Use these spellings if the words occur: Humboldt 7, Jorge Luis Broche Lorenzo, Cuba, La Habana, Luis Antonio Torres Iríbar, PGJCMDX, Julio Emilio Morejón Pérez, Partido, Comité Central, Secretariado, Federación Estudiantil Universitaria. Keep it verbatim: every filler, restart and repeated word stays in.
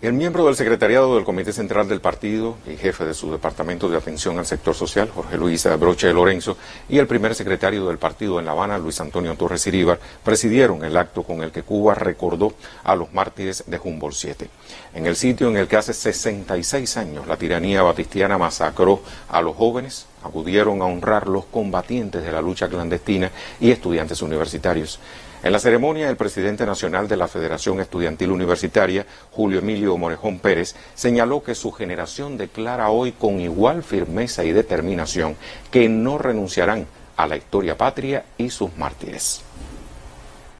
El miembro del Secretariado del Comité Central del Partido y jefe de su Departamento de Atención al Sector Social, Jorge Luis Broche Lorenzo, y el primer secretario del Partido en La Habana, Luis Antonio Torres Iríbar, presidieron el acto con el que Cuba recordó a los mártires de Humboldt siete. En el sitio en el que hace sesenta y seis años la tiranía batistiana masacró a los jóvenes, acudieron a honrar los combatientes de la lucha clandestina y estudiantes universitarios. En la ceremonia, el presidente nacional de la Federación Estudiantil Universitaria, Julio Emilio Morejón Pérez, señaló que su generación declara hoy con igual firmeza y determinación que no renunciarán a la historia patria y sus mártires.